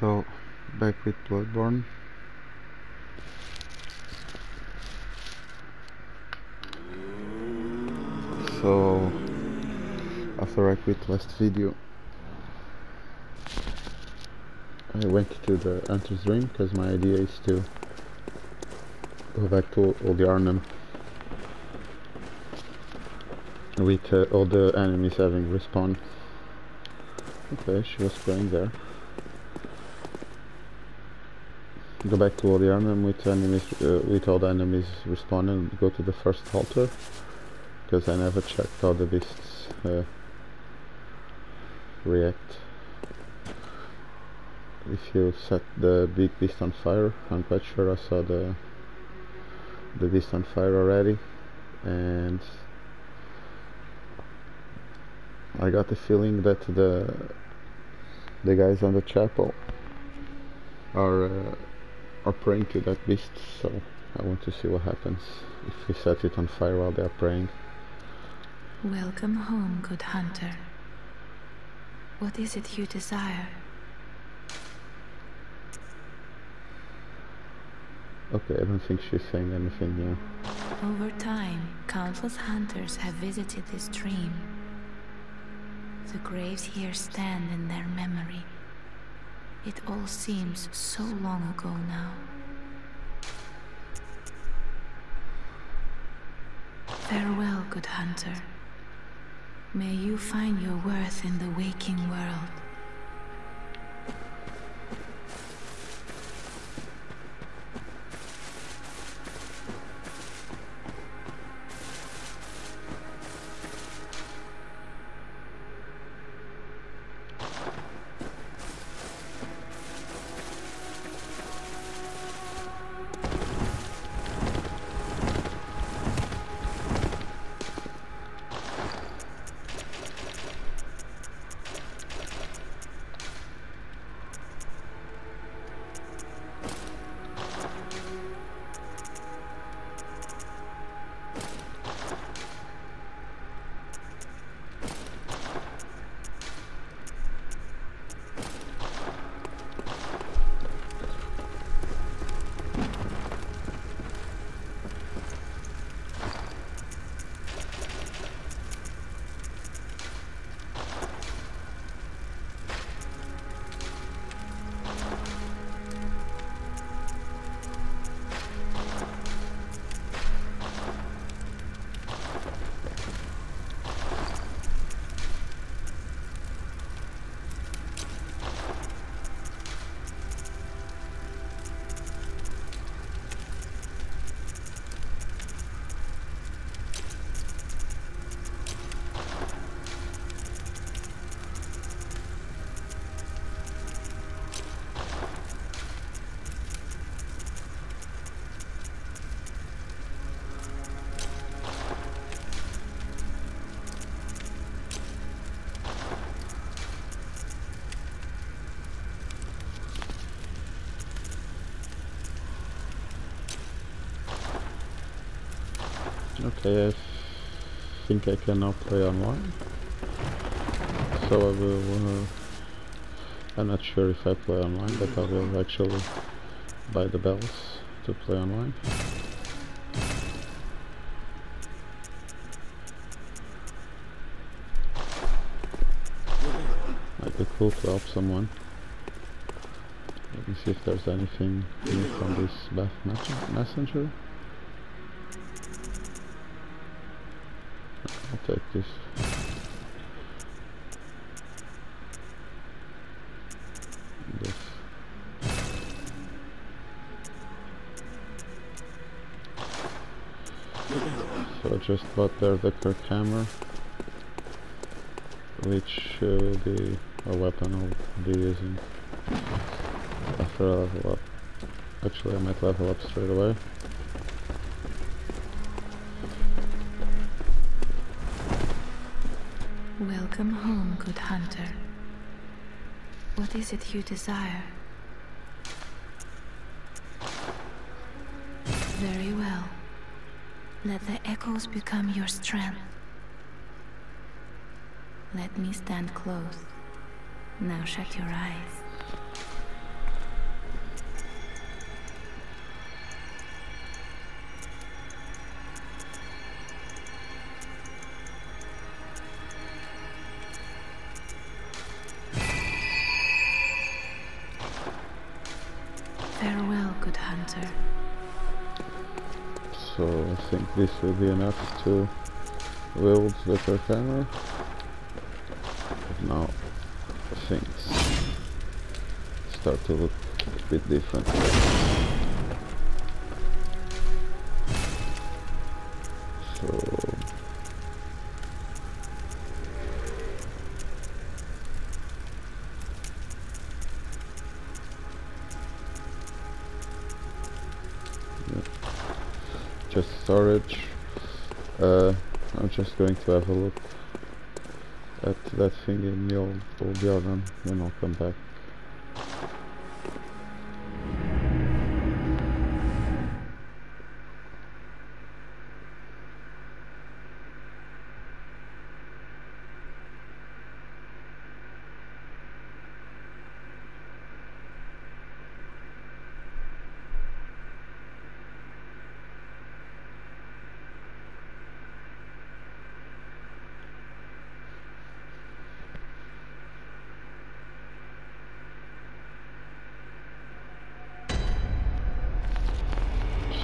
So, back with Bloodborne. So, after I quit last video, I went to the entrance room because my idea is to go back to Old Yarnham with all the enemies having respawned. Okay, she was playing there. Go back to Old Yarnham with all the enemies respawn and go to the first altar, because I never checked how the beasts react. If you set the big beast on fire, I'm quite sure I saw the beast on fire already, and I got the feeling that the guys on the chapel are praying to that beast, so I want to see what happens if we set it on fire while they are praying. Welcome home, good hunter. What is it you desire? Okay, I don't think she's saying anything new. Over time, countless hunters have visited this stream. The graves here stand in their memory. It all seems so long ago now. Farewell, good hunter. May you find your worth in the waking world. Okay, I think I can now play online, so I will, I'm not sure if I play online, but I will actually buy the bells to play online. Might be cool to help someone. Let me see if there's anything new from this Bath Messenger. Take this. Yes. So I just bought there the Kirkhammer, which will be a weapon I'll be using after I level up. Actually, I might level up straight away. Welcome home, good hunter. What is it you desire? Very well. Let the echoes become your strength. Let me stand close. Now shut your eyes. So I think this will be enough to wield the Kirkhammer. But now things start to look a bit different. So storage. I'm just going to have a look at that thing in the old Yarnham, then I'll come back.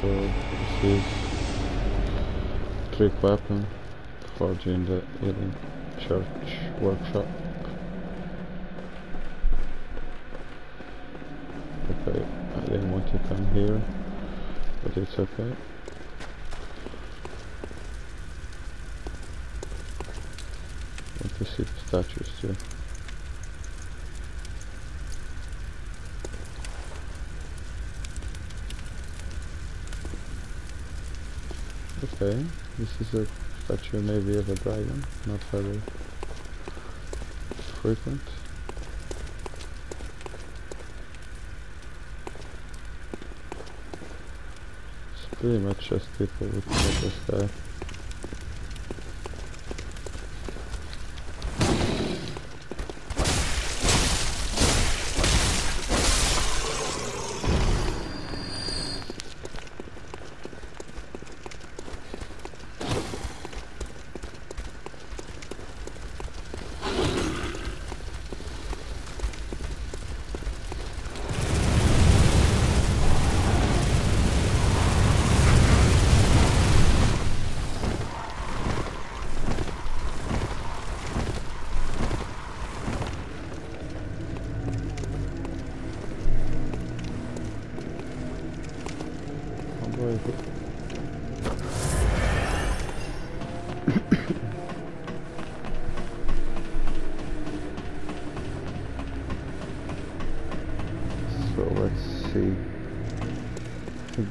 So this is trick weapon forged in the healing church workshop. Okay, I didn't want to come here, but it's okay. I want to see the statues too. Okay, this is a statue maybe of a dragon, not very frequent. It's pretty much just people looking at the sky.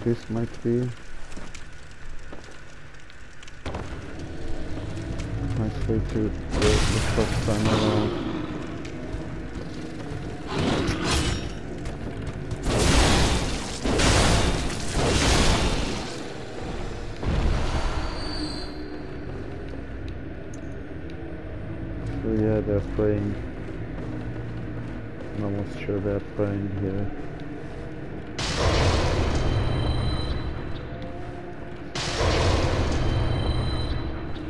This might be a nice way to do the first time around. So yeah, they're playing. I'm almost sure they're playing here.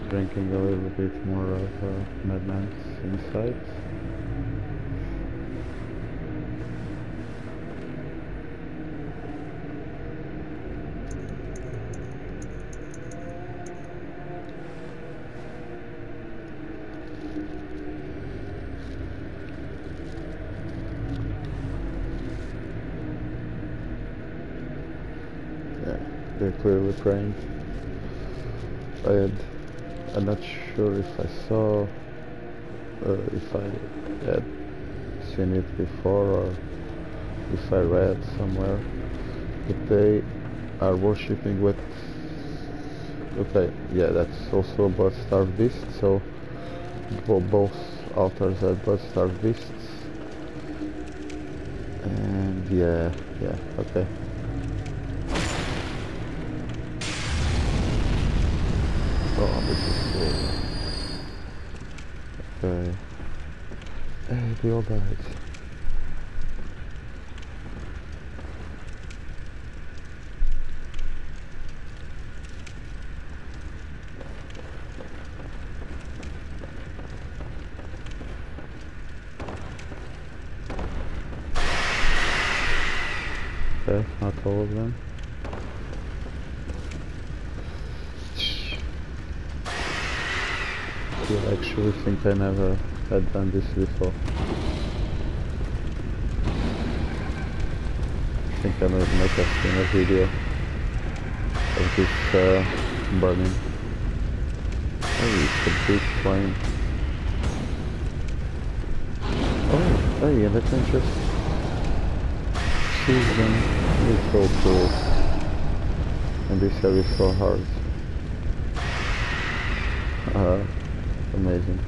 Drinking a little bit more of Madman's insights. Yeah, they're clearly praying. I'm not sure if I saw, if I had seen it before or if I read somewhere, but they are worshipping with, okay, yeah, that's also a blood-star beast, so both altars are blood-star beasts, and yeah, okay. Oh, this is cool. Okay. Hey, they all died. Okay, not all of them. I actually think I never had done this before. I think I might make a video of this burning. Oh, it's a big flame. Oh, oh yeah, that's interesting. Season is so cool. And this area is so hard. Amazing.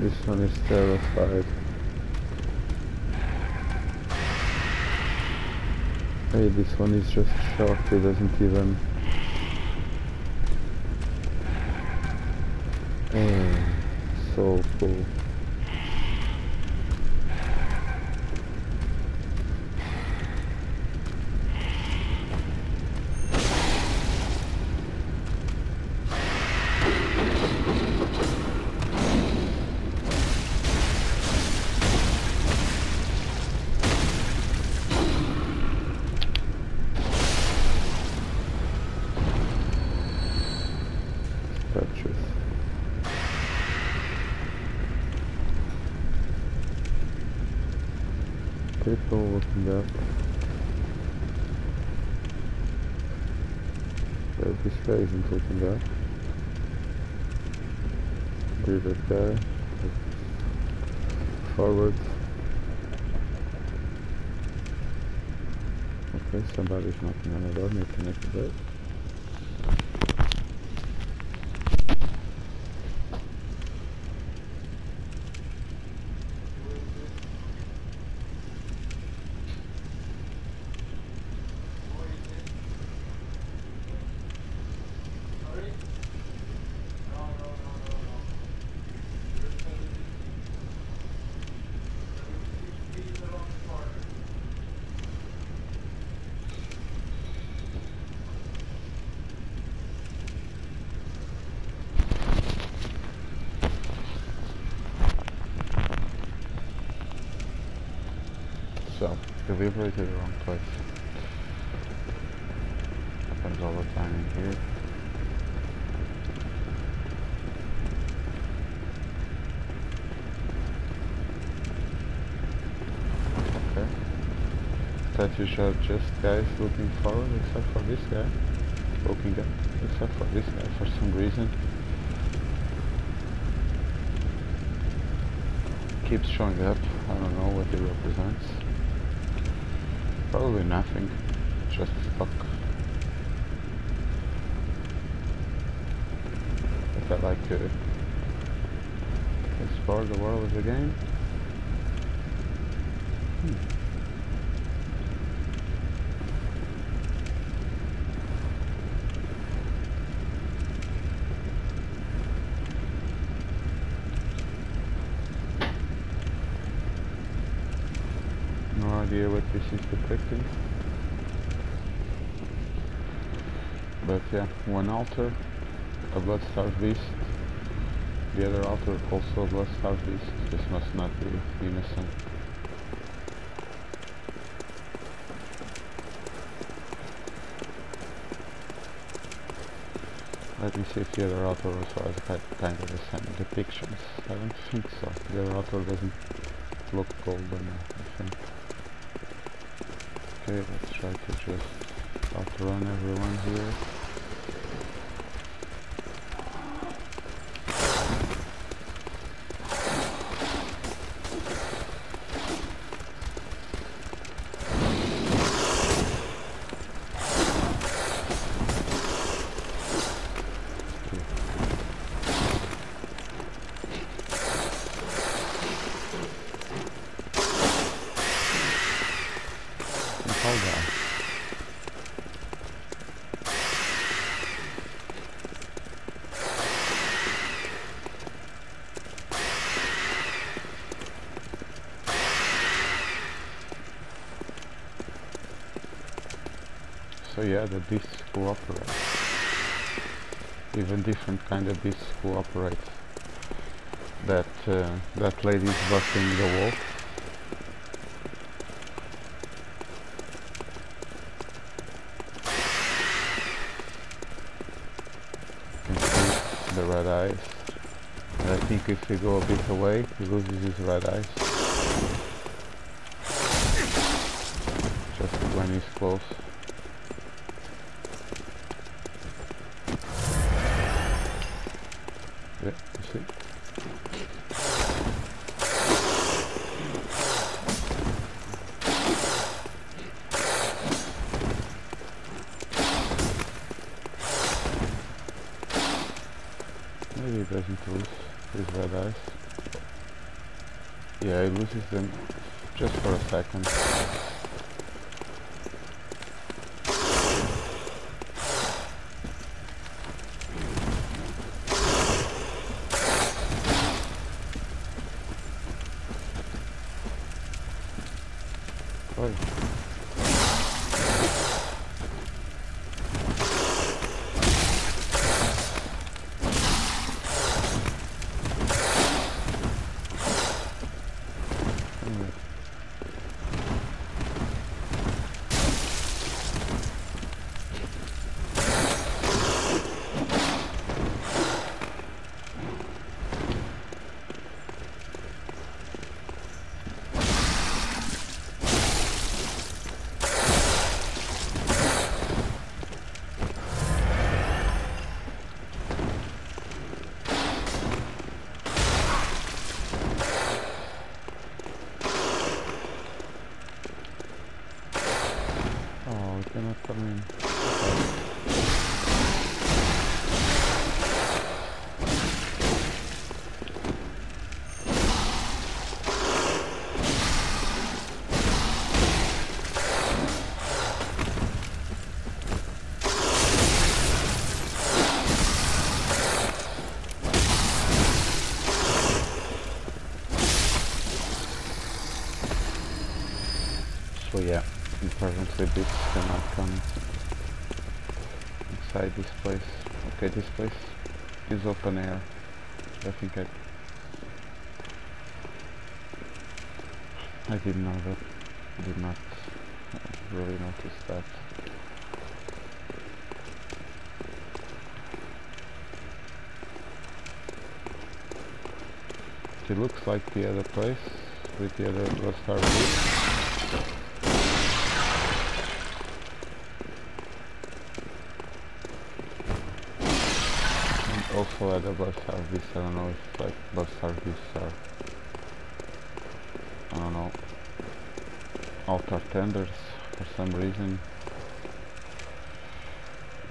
This one is terrified. Hey, this one is just shocked, it doesn't even... Hey, so cool. People looking up. But this guy isn't looking up. Leave it there. Forward. Okay, somebody's knocking on the door, need to make a bit. Liberated the wrong place. Happens all the time in here. Okay. Statues are just guys looking forward, except for this guy. Looking up, except for this guy for some reason. Keeps showing up. I don't know what it represents. Probably nothing, just stuck. I felt like to explore the world of the game. idea what this is depicting. But yeah, one altar, a blood-star beast. The other altar, also a blood-star beast. This must not be innocent. Let me see if the other author also has kind of the same depictions. I don't think so. The other author doesn't look golden, I think. Okay, let's try to just outrun everyone here. So yeah, the beasts cooperate. Even different kind of beasts cooperate. That lady's busting the wolf. You can see the red eyes. And I think if you go a bit away, he loses his red eyes. Just when he's close. Yeah, you see? Maybe he doesn't lose his red eyes. Yeah, he loses them just for a second. So yeah, apparently this cannot come inside this place. Okay, this place is open air. I think I did not really notice that. It looks like the other place with the other blood-star beast. Also at the blood-star beasts, I don't know if like blood-star beasts are, I don't know, altar tenders for some reason.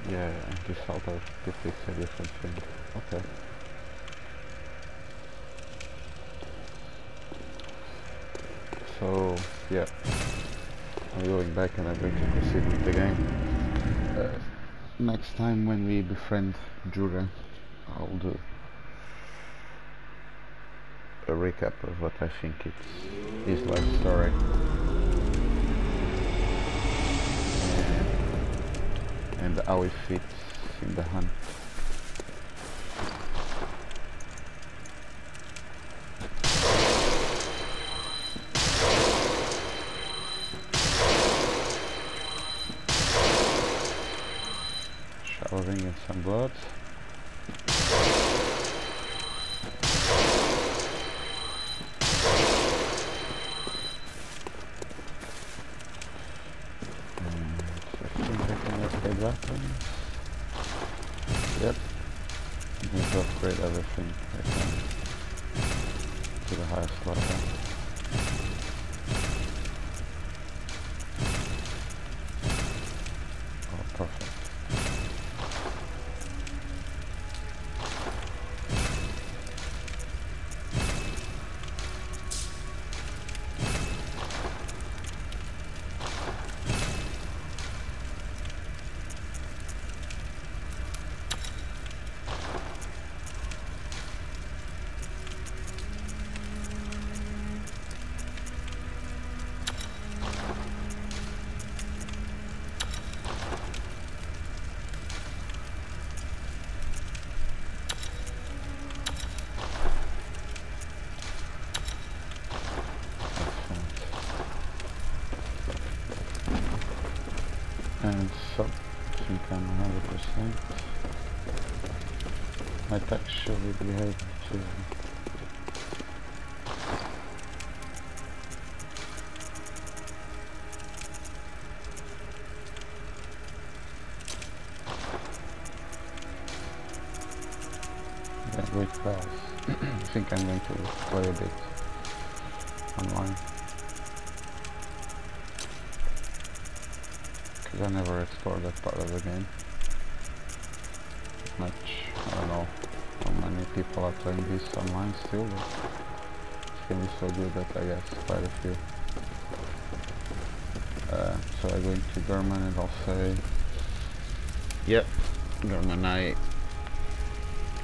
Yeah, this altar depicts a different thing. Okay. So yeah, I'm going back and I'm going to proceed with the game. Next time when we befriend Jura, I'll do a recap of what I think is his life story. and how it fits in the hunt. Showering in some blood. And so, I think I'm 100%. Might actually be able to yeah, wait fast. I think I'm going to play a bit online. I never explored that part of the game much. I don't know how many people are playing this online still, but it's going to be so good that I guess quite a few. So I'm going to Gehrman and I'll say, yep, Gehrman, I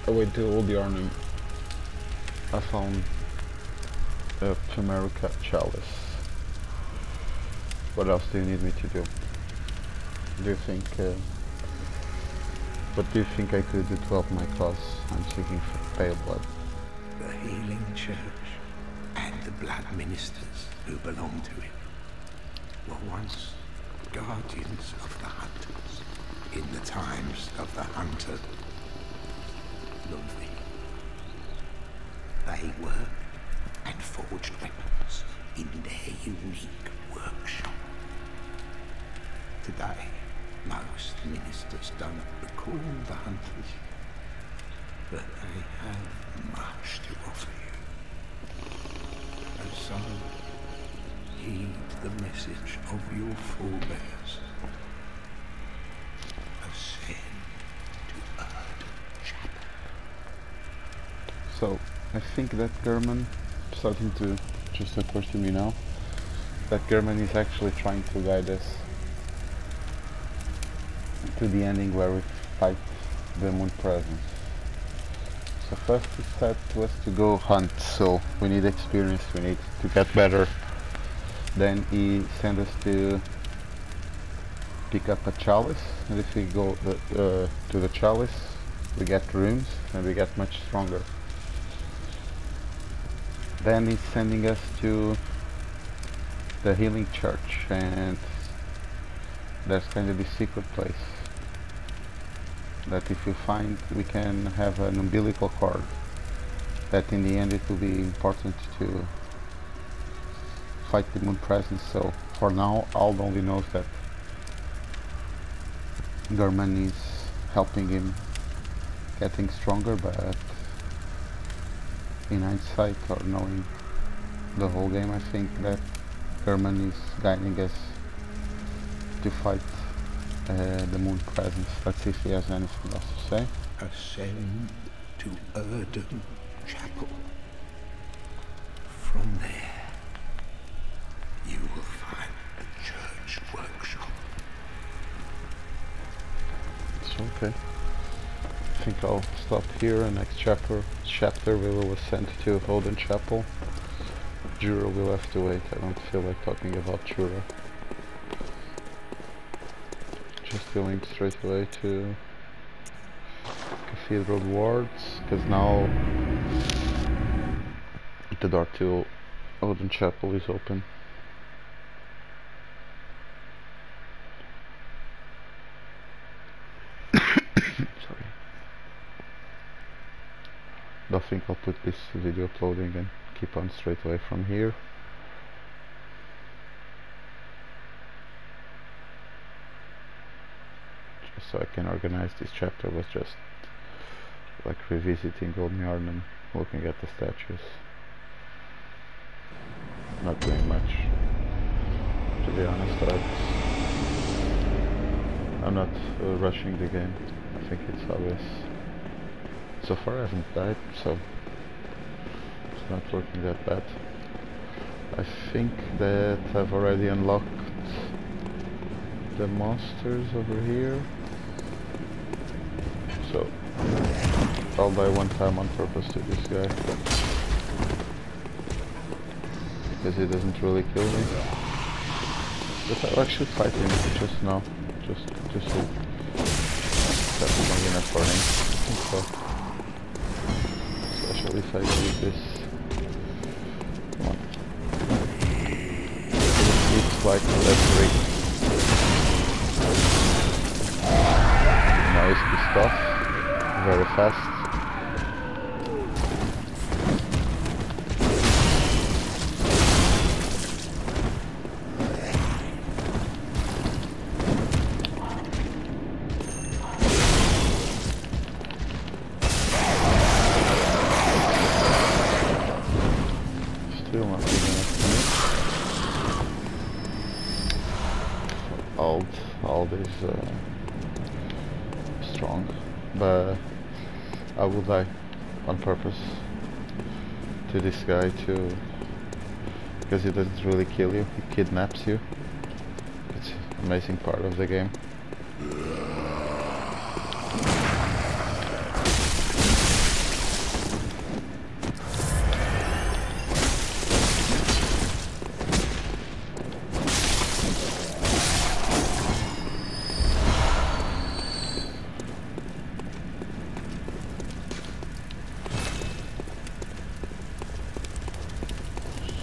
went to Old Yarnham. I found a Pomerica chalice. What else do you need me to do? Do you think, what do you think I could do to help my cause? I'm seeking for pale blood. The healing church and the blood ministers who belong to it were once guardians of the hunters in the times of the hunter Ludwig. They worked and forged weapons in their unique workshop. Today, most ministers don't recall the hunters, but they have much to offer you. And so, heed the message of your forebears. Ascend to Oedon Chapel. So, I think that Gehrman, starting to just occur to me now, that Gehrman is actually trying to guide us to the ending where we fight the Moon Presence. So first step was to go hunt, so we need experience, we need to get better. Then he sent us to pick up a chalice, and if we go to the chalice we get rooms and we get much stronger. Then he's sending us to the healing church, and there's going to be a secret place that if you find, we can have an umbilical cord, that in the end it will be important to fight the Moon Presence. So for now Ald only knows that Gehrman is helping him getting stronger, but in hindsight or knowing the whole game, I think that Gehrman is guiding us to fight the Moon Presence. Let's see if he has anything else to say. Ascend to Oedon Chapel. From there, you will find the church workshop. It's okay. I think I'll stop here. The next chapter we will ascend to Oedon Chapel. Jura will have to wait. I don't feel like talking about Jura. just going straight away to Cathedral Wards, because now the door to Oedon Chapel is open. Sorry. I think I'll put this video uploading and keep on straight away from here. Just so I can organize this chapter with just like revisiting Old Yarnham, looking at the statues. Not doing much, to be honest. I'm not rushing the game. I think it's obvious. So far I haven't died, so it's not looking that bad. I think that I've already unlocked the monsters over here, so I'll die one time on purpose to this guy, because he doesn't really kill me. But I'll actually fight him just now, just so that's long enough for him. So especially if I do this. Come on. It's like a level 3. Now he's pissed off very fast. Still not big enough. Old is strong, but I will die on purpose to this guy too, because he doesn't really kill you, he kidnaps you. It's an amazing part of the game.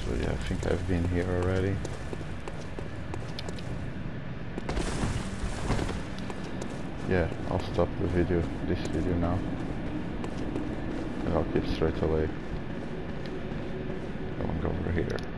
I think I've been here already. Yeah, I'll stop the video, this video now, and I'll keep straight away. I'll go over here.